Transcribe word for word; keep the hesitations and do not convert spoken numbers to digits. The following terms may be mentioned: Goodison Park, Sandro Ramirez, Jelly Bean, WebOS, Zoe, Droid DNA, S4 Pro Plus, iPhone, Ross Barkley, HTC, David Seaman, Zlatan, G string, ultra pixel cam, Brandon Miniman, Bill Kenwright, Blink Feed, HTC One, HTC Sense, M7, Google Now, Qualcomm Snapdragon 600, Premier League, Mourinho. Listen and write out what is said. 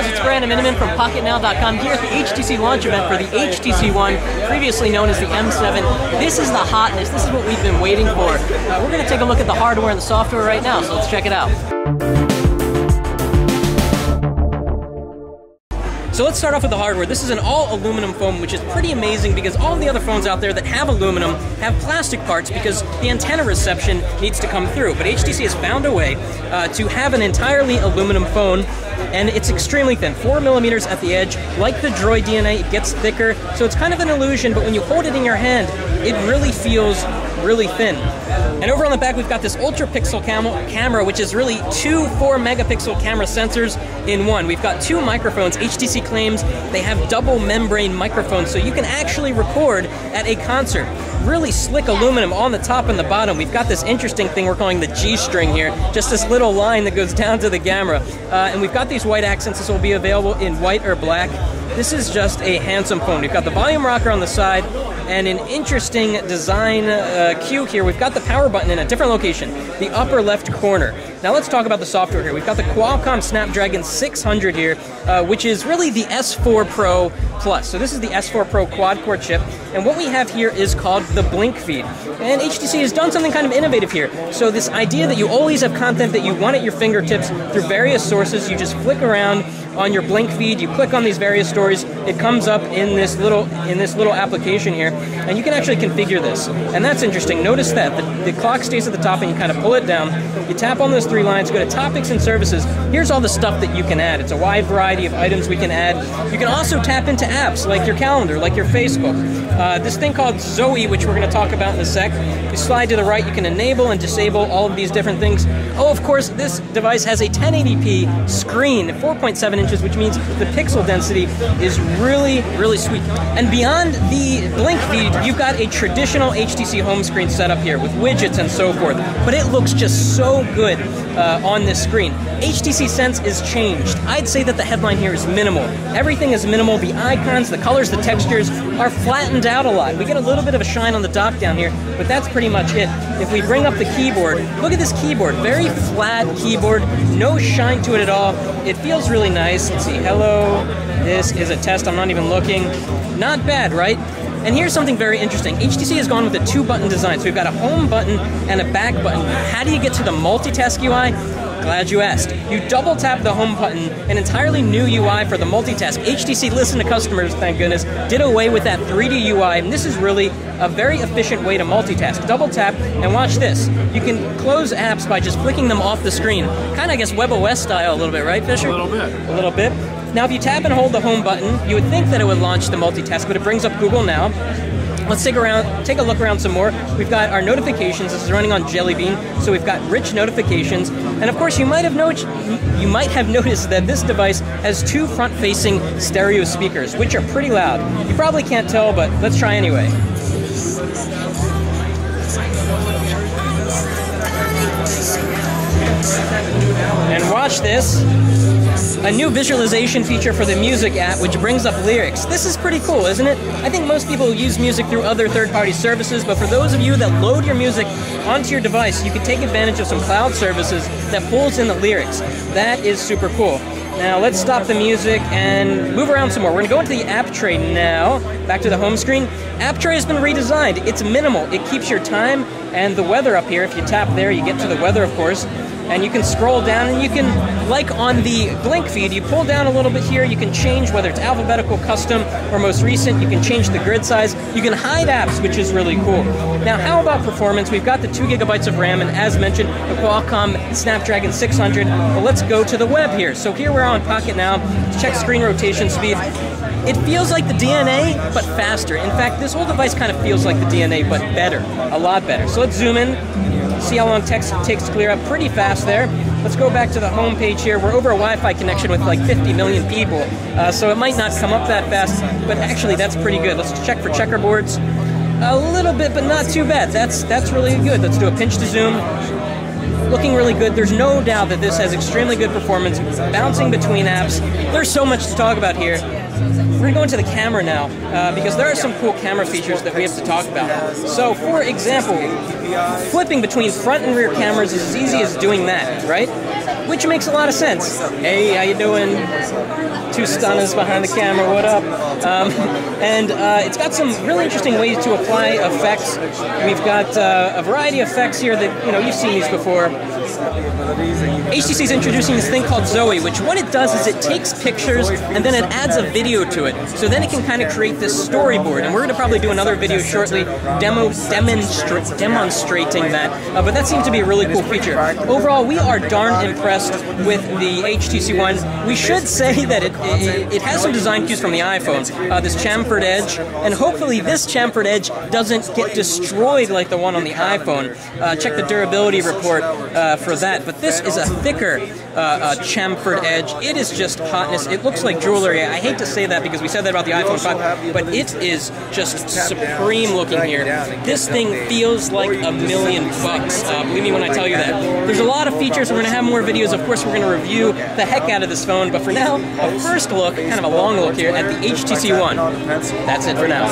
guys, it's Brandon Miniman from Pocket Now dot com here at the H T C launch event for the H T C One, previously known as the M seven. This is the hotness. This is what we've been waiting for. Uh, we're going to take a look at the hardware and the software right now, so let's check it out. So let's start off with the hardware. This is an all aluminum foam, which is pretty amazing because all the other phones out there that have aluminum have plastic parts because the antenna reception needs to come through. But H T C has found a way uh, to have an entirely aluminum phone, and it's extremely thin, four millimeters at the edge. Like the Droid D N A, it gets thicker, so it's kind of an illusion, but when you hold it in your hand, it really feels really thin. And over on the back, we've got this ultra pixel cam camera, which is really two four megapixel camera sensors in one. We've got two microphones. H T C claims they have double membrane microphones, so you can actually record at a concert. Really slick aluminum on the top and the bottom. We've got this interesting thing we're calling the G string here, just this little line that goes down to the camera. Uh, and we've got these white accents. This will be available in white or black. This is just a handsome phone. We've got the volume rocker on the side, and an interesting design uh, cue here. We've got the power button in a different location, the upper left corner. Now let's talk about the software here. We've got the Qualcomm Snapdragon six hundred here, uh, which is really the S four Pro Plus. So this is the S four Pro quad-core chip, and what we have here is called the Blink Feed. And H T C has done something kind of innovative here. So this idea that you always have content that you want at your fingertips through various sources, you just flick around on your Blink Feed, you click on these various stories, it comes up in this little in this little application here, and you can actually configure this. And that's interesting. Notice that the, the clock stays at the top, and you kind of pull it down. You tap on those three lines, go to Topics and Services. Here's all the stuff that you can add. It's a wide variety of items we can add. You can also tap into apps like your calendar, like your Facebook. Uh, this thing called Zoe, which we're going to talk about in a sec. You slide to the right, you can enable and disable all of these different things. Oh, of course, this device has a ten eighty p screen, four point seven inches, which means the pixel density is really, really sweet. And beyond the Blink Feed, you've got a traditional H T C home screen setup here with widgets and so forth, but it looks just so good uh, on this screen. H T C Sense is changed. I'd say that the headline here is minimal. Everything is minimal. The icons, the colors, the textures are flattened out a lot. We get a little bit of a shine on the dock down here, but that's pretty much it. If we bring up the keyboard, look at this keyboard. Very flat keyboard, no shine to it at all. It feels really nice. Let's see, hello, this is a test, I'm not even looking. Not bad, right? And here's something very interesting. H T C has gone with a two-button design. So we've got a home button and a back button. How do you get to the multitask U I? Glad you asked. You double tap the home button, an entirely new U I for the multitask. H T C listened to customers, thank goodness, did away with that three D U I, and this is really a very efficient way to multitask. Double tap, and watch this. You can close apps by just flicking them off the screen. Kind of, I guess, WebOS style a little bit, right, Fisher? A little bit. A little bit. Now, if you tap and hold the home button, you would think that it would launch the multitask, but it brings up Google Now. Let's take around, take a look around some more. We've got our notifications. This is running on Jelly Bean, so we've got rich notifications. And of course, you might have noticed, you might have noticed that this device has two front-facing stereo speakers, which are pretty loud. You probably can't tell, but let's try anyway. And watch this. A new visualization feature for the music app, which brings up lyrics. This is pretty cool, isn't it? I think most people use music through other third-party services, but for those of you that load your music onto your device, you can take advantage of some cloud services that pulls in the lyrics. That is super cool. Now let's stop the music and move around some more. We're gonna go into the app tray now, back to the home screen. App tray has been redesigned. It's minimal. It keeps your time and the weather up here. If you tap there, you get to the weather, of course. And you can scroll down, and you can, like on the Blink Feed, you pull down a little bit here, you can change whether it's alphabetical, custom, or most recent. You can change the grid size. You can hide apps, which is really cool. Now, how about performance? We've got the two gigabytes of RAM, and as mentioned, the Qualcomm Snapdragon six hundred. But let's go to the web here. So here we're on Pocket Now. Let's check screen rotation speed. It feels like the D N A, but faster. In fact, this whole device kind of feels like the D N A, but better, a lot better. So let's zoom in. See how long text takes to clear up. Pretty fast there. Let's go back to the home page here. We're over a Wi-Fi connection with like fifty million people, uh, so it might not come up that fast, but actually that's pretty good. Let's check for checkerboards. A little bit, but not too bad. That's, that's really good. Let's do a pinch to zoom. Looking really good. There's no doubt that this has extremely good performance, bouncing between apps. There's so much to talk about here. We're going to go into the camera now, uh, because there are some cool camera features that we have to talk about. So, for example, flipping between front and rear cameras is as easy as doing that, right? which makes a lot of sense. Hey, how you doing? Two stunners behind the camera, what up? Um, and uh, it's got some really interesting ways to apply effects. We've got uh, a variety of effects here that, you know, you've seen these before. H T C is introducing this thing called Zoe, which what it does is it takes pictures and then it adds a video to it. So then it can kind of create this storyboard, and we're going to probably do another video shortly demo demonstra demonstrating that. Uh, but that seems to be a really cool feature. Overall, we are darn impressed with the H T C One. We should say that it, it, it has some design cues from the iPhone, uh, this chamfered edge, and hopefully this chamfered edge doesn't get destroyed like the one on the iPhone. Uh, check the durability report uh, for that, but this is a thicker uh, uh, chamfered edge. It is just hotness. It looks like jewelry. I hate to say that because we said that about the iPhone five, but it is just supreme looking here. This thing feels like a million bucks. Uh, believe me when I tell you that. There's a lot of features. We're going to have more videos. Of course, we're going to review the heck out of this phone, but for now, a first look, kind of a long look here at the H T C One. That's it for now.